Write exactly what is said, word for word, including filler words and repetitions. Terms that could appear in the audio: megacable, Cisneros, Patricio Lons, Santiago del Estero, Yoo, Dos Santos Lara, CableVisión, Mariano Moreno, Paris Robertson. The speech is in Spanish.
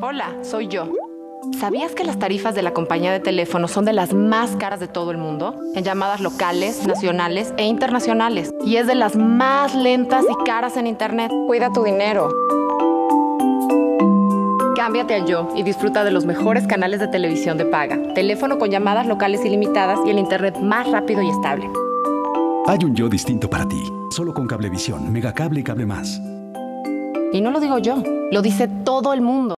Hola, soy yo. ¿Sabías que las tarifas de la compañía de teléfono son de las más caras de todo el mundo? En llamadas locales, nacionales e internacionales. Y es de las más lentas y caras en Internet. Cuida tu dinero. Cámbiate al Yo y disfruta de los mejores canales de televisión de paga. Teléfono con llamadas locales ilimitadas y el Internet más rápido y estable. Hay un Yo distinto para ti. Solo con CableVisión, Megacable y Cable Más. Y no lo digo yo, lo dice todo el mundo.